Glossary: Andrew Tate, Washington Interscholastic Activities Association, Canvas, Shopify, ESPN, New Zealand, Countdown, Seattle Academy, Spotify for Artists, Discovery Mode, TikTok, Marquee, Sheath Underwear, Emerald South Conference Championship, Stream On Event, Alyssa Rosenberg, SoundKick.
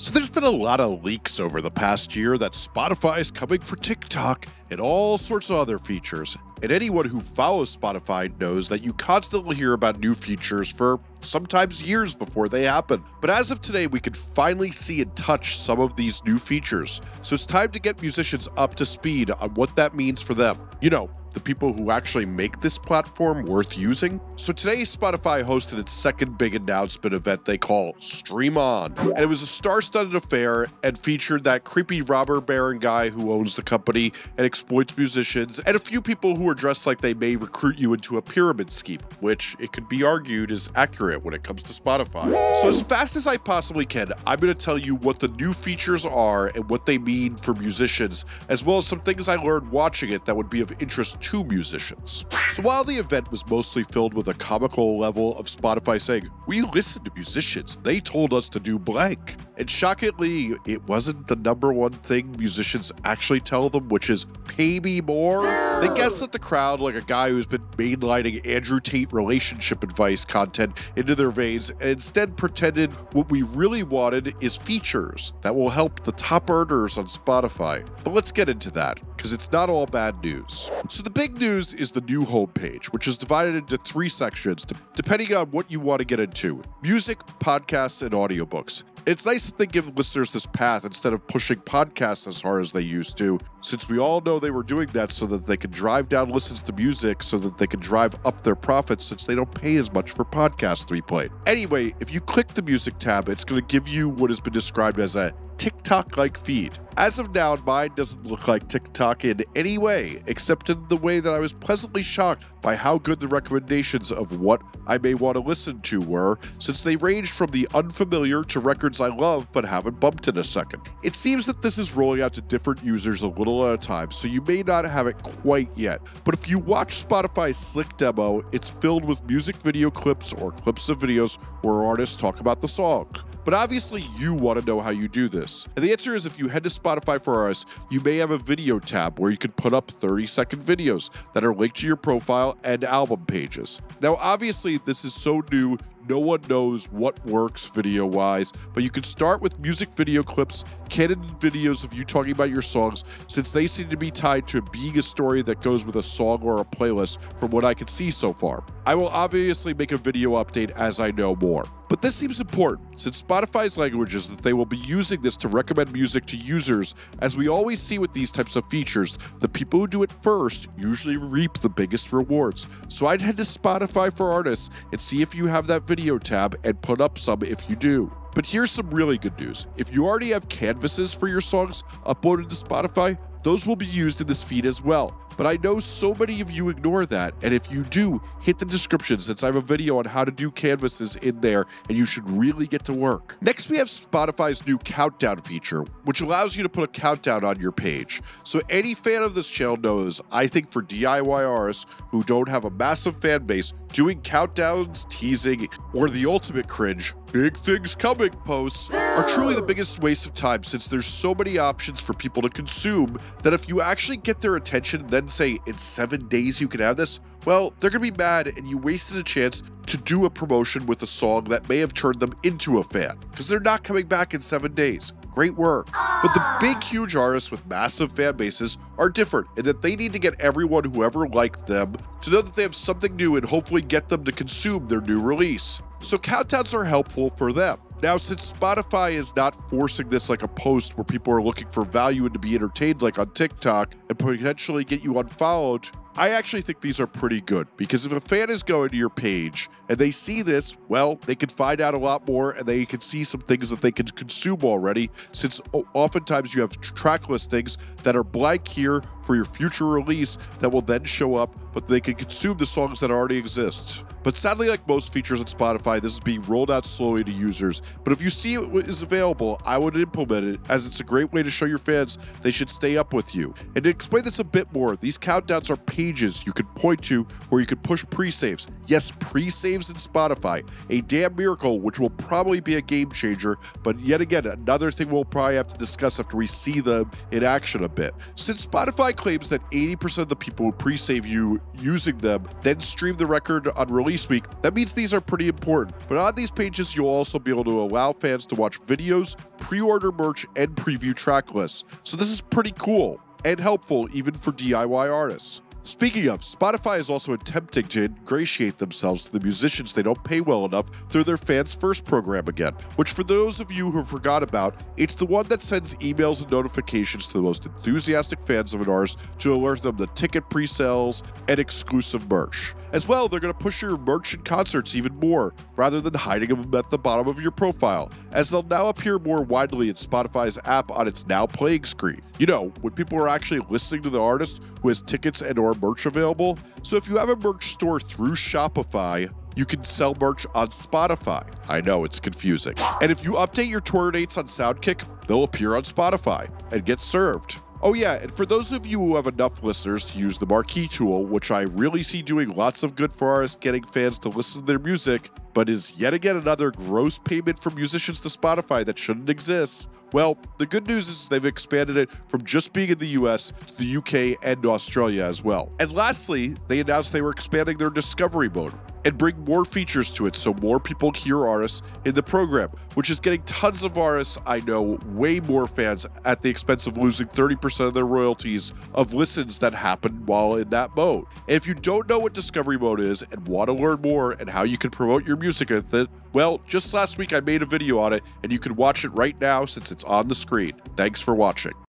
So there's been a lot of leaks over the past year that Spotify is coming for TikTok and all sorts of other features. And anyone who follows Spotify knows that you constantly hear about new features for sometimes years before they happen. But as of today, we can finally see and touch some of these new features. So it's time to get musicians up to speed on what that means for them. You know, the people who actually make this platform worth using. So today, Spotify hosted its second big announcement event they call Stream On. And it was a star-studded affair and featured that creepy robber baron guy who owns the company and exploits musicians and a few people who are dressed like they may recruit you into a pyramid scheme, which it could be argued is accurate when it comes to Spotify. So as fast as I possibly can, I'm going to tell you what the new features are and what they mean for musicians, as well as some things I learned watching it that would be of interest to musicians. So while the event was mostly filled with a comical level of Spotify saying, "We listened to musicians, they told us to do blank," and shockingly, it wasn't the number one thing musicians actually tell them, which is pay me more. They guessed that the crowd, like a guy who's been mainlining Andrew Tate relationship advice content into their veins, and instead pretended what we really wanted is features that will help the top earners on Spotify. But let's get into that, because it's not all bad news. So the big news is the new homepage, which is divided into three sections, depending on what you want to get into: music, podcasts, and audiobooks. It's nice that they give listeners this path instead of pushing podcasts as hard as they used to, since we all know they were doing that so that they could drive down listens to music so that they could drive up their profits, since they don't pay as much for podcasts replayed. Anyway, if you click the music tab, it's going to give you what has been described as a TikTok-like feed. As of now, mine doesn't look like TikTok in any way, except in the way that I was pleasantly shocked by how good the recommendations of what I may want to listen to were, since they ranged from the unfamiliar to records I love but haven't bumped in a second. It seems that this is rolling out to different users a little at a time, so you may not have it quite yet. But if you watch Spotify's Slick demo, it's filled with music video clips or clips of videos where artists talk about the song. But obviously you want to know how you do this. And the answer is, if you head to Spotify for Artists, you may have a video tab where you can put up 30-second videos that are linked to your profile and album pages. Now, obviously, this is so new, no one knows what works video-wise, but you can start with music video clips, candid videos of you talking about your songs, since they seem to be tied to being a story that goes with a song or a playlist from what I can see so far. I will obviously make a video update as I know more. But this seems important, since Spotify's language is that they will be using this to recommend music to users. As we always see with these types of features, the people who do it first usually reap the biggest rewards. So I'd head to Spotify for Artists and see if you have that video tab and put up some if you do. But here's some really good news. If you already have canvases for your songs uploaded to Spotify, those will be used in this feed as well. But I know so many of you ignore that, and if you do, hit the description, since I have a video on how to do canvases in there, and you should really get to work. Next, we have Spotify's new countdown feature, which allows you to put a countdown on your page. So any fan of this channel knows, I think for DIY artists who don't have a massive fan base, doing countdowns, teasing, or the ultimate cringe, big things coming posts are truly the biggest waste of time, since there's so many options for people to consume that if you actually get their attention and then say in 7 days you can have this, well, they're going to be mad and you wasted a chance to do a promotion with a song that may have turned them into a fan, because they're not coming back in 7 days. Great work. But the big, huge artists with massive fan bases are different in that they need to get everyone who ever liked them to know that they have something new and hopefully get them to consume their new release. So countdowns are helpful for them. Now, since Spotify is not forcing this like a post where people are looking for value and to be entertained like on TikTok and potentially get you unfollowed, I actually think these are pretty good, because if a fan is going to your page and they see this, well, they can find out a lot more and they can see some things that they can consume already, since oftentimes you have track listings that are blank here for your future release that will then show up, but they can consume the songs that already exist. But sadly, like most features on Spotify, this is being rolled out slowly to users. But if you see it is available, I would implement it, as it's a great way to show your fans they should stay up with you. And to explain this a bit more, these countdowns are pages you can point to where you can push pre-saves. Yes, pre-saves in Spotify, a damn miracle, which will probably be a game changer. But yet again, another thing we'll probably have to discuss after we see them in action a bit. Since Spotify claims that 80% of the people who pre-save you using them, then stream the record on release week, that means these are pretty important. But on these pages, you'll also be able to allow fans to watch videos, pre-order merch, and preview track lists. So this is pretty cool and helpful even for DIY artists. Speaking of, Spotify is also attempting to ingratiate themselves to the musicians they don't pay well enough through their Fans First program again, which for those of you who forgot about, it's the one that sends emails and notifications to the most enthusiastic fans of an artist to alert them to ticket pre-sales and exclusive merch. As well, they're going to push your merch and concerts even more, rather than hiding them at the bottom of your profile, as they'll now appear more widely in Spotify's app on its Now Playing screen. You know, when people are actually listening to the artist who has tickets and or merch available. So if you have a merch store through Shopify, you can sell merch on Spotify. I know, it's confusing. And if you update your tour dates on SoundKick, they'll appear on Spotify and get served. Oh yeah, and for those of you who have enough listeners to use the Marquee tool, which I really see doing lots of good for artists getting fans to listen to their music, but is yet again another gross payment from musicians to Spotify that shouldn't exist. Well, the good news is they've expanded it from just being in the US to the UK and Australia as well. And lastly, they announced they were expanding their discovery mode and bring more features to it so more people hear artists in the program, which is getting tons of artists, I know, way more fans at the expense of losing 30% of their royalties of listens that happen while in that mode. And if you don't know what discovery mode is and want to learn more and how you can promote your music with it, well, just last week I made a video on it and you can watch it right now since it's on the screen. Thanks for watching.